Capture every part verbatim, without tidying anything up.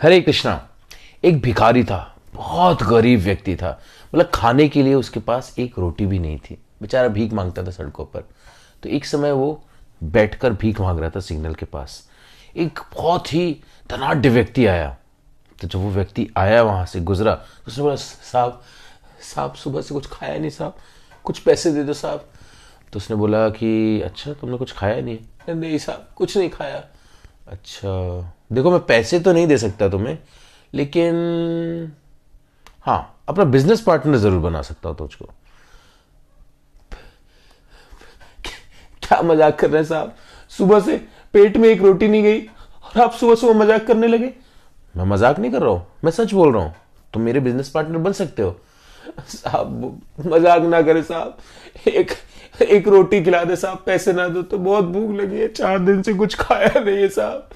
हरे कृष्णा। एक भिखारी था, बहुत गरीब व्यक्ति था, मतलब खाने के लिए उसके पास एक रोटी भी नहीं थी, बेचारा भीख मांगता था सड़कों पर। तो एक समय वो बैठकर भीख मांग रहा था सिग्नल के पास। एक बहुत ही धनाढ्य व्यक्ति आया। तो जब वो व्यक्ति आया, वहाँ से गुजरा, तो उसने बोला, साहब साहब सुबह से कुछ खाया नहीं साहब, कुछ पैसे दे दो साहब। तो उसने बोला कि अच्छा तुमने कुछ खाया नहीं है? नहीं साहब कुछ नहीं खाया। अच्छा देखो मैं पैसे तो नहीं दे सकता तुम्हें, लेकिन हाँ अपना बिजनेस पार्टनर जरूर बना सकता हूँ तुझको। क्या मजाक कर रहे हैं साहब, सुबह से पेट में एक रोटी नहीं गई और आप सुबह सुबह मजाक करने लगे। मैं मजाक नहीं कर रहा हूँ, मैं सच बोल रहा हूँ, तुम मेरे बिजनेस पार्टनर बन सकते हो। साहब मजाक ना करे साहब, एक एक रोटी खिला दे साहब, पैसे ना दो तो बहुत भूख लगी है, चार दिन से कुछ खाया नहीं है साहब।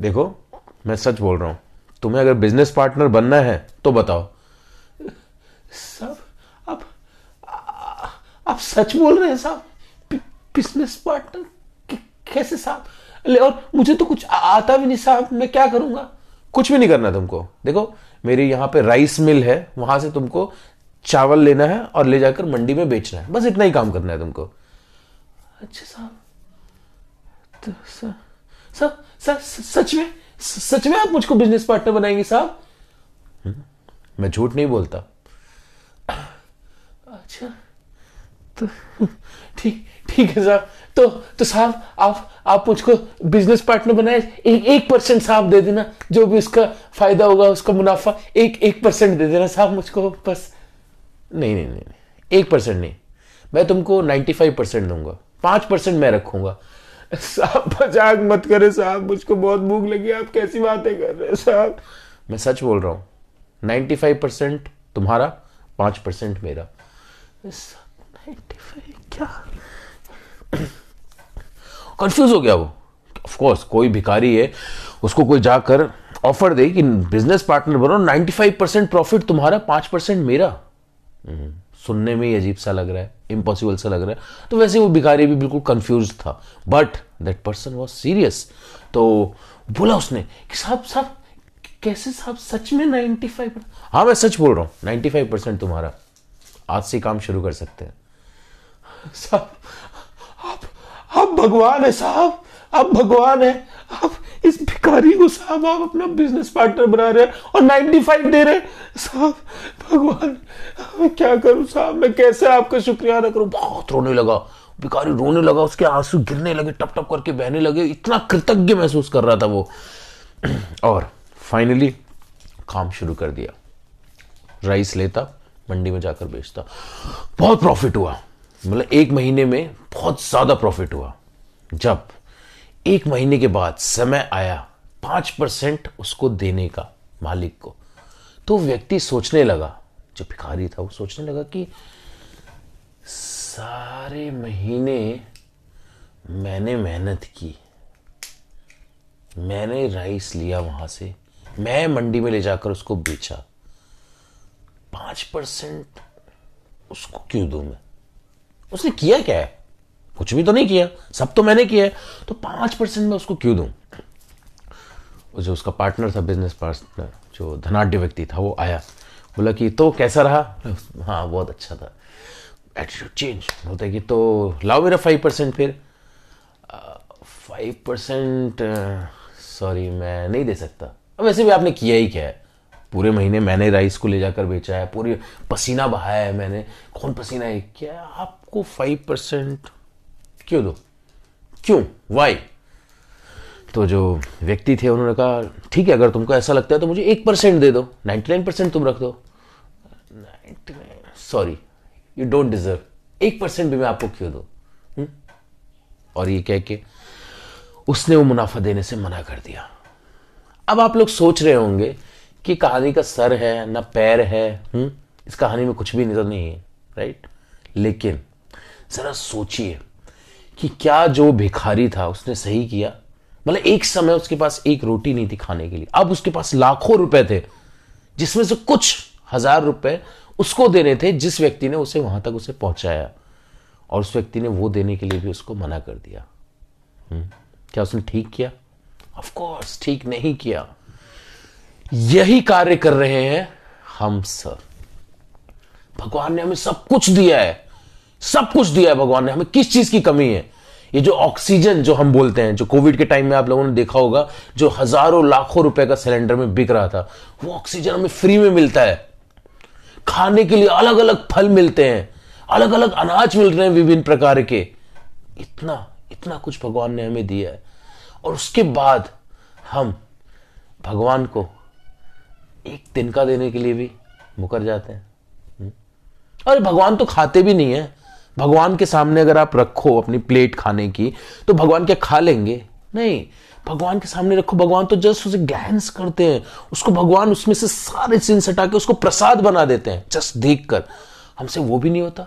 देखो मैं सच बोल रहा हूँ, तुम्हें अगर बिजनेस पार्टनर बनना है तो बताओ। साहब आप आप सच बोल रहे हैं साहब? बिजनेस पार्टनर कैसे साहब? ले और मुझे तो कुछ आता भी नहीं साहब, मैं क्या करूँगा? कुछ भी नहीं करना तुमको। देखो मेरी यहाँ पे राइस मिल है, वहाँ से तुमको चावल लेना है और ले जाकर मंडी में बेचना है, बस इतना ही काम करना है तुमको। अच्छा साहब, तो साहब साहब सच में सच में आप मुझको बिजनेस पार्टनर बनाएंगे साहब? मैं झूठ नहीं बोलता। अच्छा तो ठीक ठीक है साहब, तो तो साहब आप आप मुझको बिजनेस पार्टनर बनाए, एक एक परसेंट साहब दे देना, जो भी उसका फायदा होगा उसका मुनाफा एक एक परसेंट दे देना साहब मुझको बस। नहीं नहीं नहीं एक परसेंट नहीं, मैं तुमको नाइन्टी फाइव परसेंट दूंगा, पाँच परसेंट मैं रखूंगा। साहब मजाक मत करे साहब, मुझको बहुत भूख लगी, आप कैसी बातें कर रहे हैं साहब? मैं सच बोल रहा हूँ, नाइन्टी फाइव परसेंट तुम्हारा, पाँच परसेंट मेरा। नाइन्टी फाइव क्या कंफ्यूज हो गया वो। ऑफ कोर्स कोई भिखारी है, उसको कोई जाकर ऑफर दे कि बिजनेस पार्टनर बनो, नाइन्टी फाइव परसेंट प्रॉफिट तुम्हारा, पाँच परसेंट मेरा। सुनने में ही अजीब सा लग रहा है, इम्पॉसिबल सा लग रहा है। तो वैसे वो भिखारी भी बिल्कुल कंफ्यूज था, but that person was serious. तो बोला उसने कि साहब साहब कैसे साहब, सच में नाइन्टी फाइव? हाँ मैं सच बोल रहा हूँ, नाइन्टी फाइव परसेंट तुम्हारा, आज से काम शुरू कर सकते हैं। साहब आप आप भगवान है साहब, आप भगवान है, आप इस भिखारी को साहब आप अपना बिजनेस पार्टनर बना रहे हैं और नाइन्टी फाइव दे रहे हैं साहब। भगवान मैं क्या करूं साहब, मैं कैसे आपका शुक्रिया अदा करूं? बहुत रोने लगा भिखारी, रोने लगा, उसके आंसू गिरने लगे, टप टप करके बहने लगे, इतना कृतज्ञ महसूस कर रहा था वो। और फाइनली काम शुरू कर दिया, राइस लेता, मंडी में जाकर बेचता। बहुत प्रॉफिट हुआ, मतलब एक महीने में बहुत ज्यादा प्रॉफिट हुआ। जब एक महीने के बाद समय आया पाँच परसेंट उसको देने का, मालिक को, तो व्यक्ति सोचने लगा, जो भिखारी था वो सोचने लगा कि सारे महीने मैंने मेहनत की, मैंने राइस लिया वहाँ से, मैं मंडी में ले जाकर उसको बेचा, पाँच परसेंट उसको क्यों दूँ मैं? उसने किया क्या है? कुछ भी तो नहीं किया, सब तो मैंने किया है, तो पाँच परसेंट मैं उसको क्यों दूँ? जो उसका पार्टनर था, बिजनेस पार्टनर, जो धनाढ्य व्यक्ति था, वो आया, बोला कि तो कैसा रहा? हाँ बहुत अच्छा था, एटीट्यूड चेंज होता है कि तो लाओ मेरा फाइव परसेंट फिर। फाइव परसेंट सॉरी मैं नहीं दे सकता। वैसे भी आपने किया ही क्या है? पूरे महीने मैंने राइस को ले जाकर बेचा है, पूरे पसीना बहाया है मैंने, कौन पसीना है क्या? आपको फाइव परसेंट क्यों दो, क्यों, वाई? तो जो व्यक्ति थे उन्होंने कहा ठीक है, अगर तुमको ऐसा लगता है तो मुझे एक परसेंट दे दो, नाइन्टी नाइन परसेंट तुम रख दो। Ninety nine sorry you don't deserve, एक परसेंट भी मैं आपको क्यों दो? हुँ? और ये कह के उसने वो मुनाफा देने से मना कर दिया। अब आप लोग सोच रहे होंगे कि कहानी का सर है ना पैर है, हुँ? इस कहानी में कुछ भी नहीं, तो नहीं है राइट। लेकिन जरा सोचिए कि क्या जो भिखारी था उसने सही किया? मतलब एक समय उसके पास एक रोटी नहीं थी खाने के लिए, अब उसके पास लाखों रुपए थे, जिसमें से कुछ हजार रुपए उसको देने थे जिस व्यक्ति ने उसे वहां तक उसे पहुंचाया, और उस व्यक्ति ने वो देने के लिए भी उसको मना कर दिया। क्या उसने ठीक किया? ऑफ कोर्स ठीक नहीं किया। यही कार्य कर रहे हैं हम सब। भगवान ने हमें सब कुछ दिया है, सब कुछ दिया है भगवान ने हमें, किस चीज की कमी है? ये जो ऑक्सीजन जो हम बोलते हैं, जो कोविड के टाइम में आप लोगों ने देखा होगा, जो हजारों लाखों रुपए का सिलेंडर में बिक रहा था, वो ऑक्सीजन हमें फ्री में मिलता है। खाने के लिए अलग अलग फल मिलते हैं, अलग अलग अनाज मिल रहे हैं विभिन्न प्रकार के। इतना इतना कुछ भगवान ने हमें दिया है, और उसके बाद हम भगवान को एक तिनका देने के लिए भी मुकर जाते हैं। अरे भगवान तो खाते भी नहीं है, भगवान के सामने अगर आप रखो अपनी प्लेट खाने की तो भगवान क्या खा लेंगे? नहीं, भगवान के सामने रखो, भगवान तो जस्ट उसे ग्लैंस करते हैं, उसको भगवान उसमें से सारे सीन्स हटा के उसको प्रसाद बना देते हैं जस्ट देख कर। हमसे वो भी नहीं होता,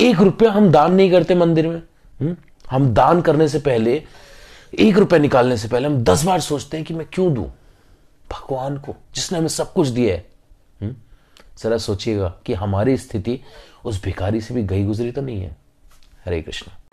एक रुपया हम दान नहीं करते मंदिर में। हुँ? हम दान करने से पहले, एक रुपया निकालने से पहले हम दस बार सोचते हैं कि मैं क्यों दूं भगवान को जिसने हमें सब कुछ दिया है। हुँ? जरा सोचिएगा कि हमारी स्थिति उस भिखारी से भी गई गुजरी तो नहीं है। हरे कृष्णा।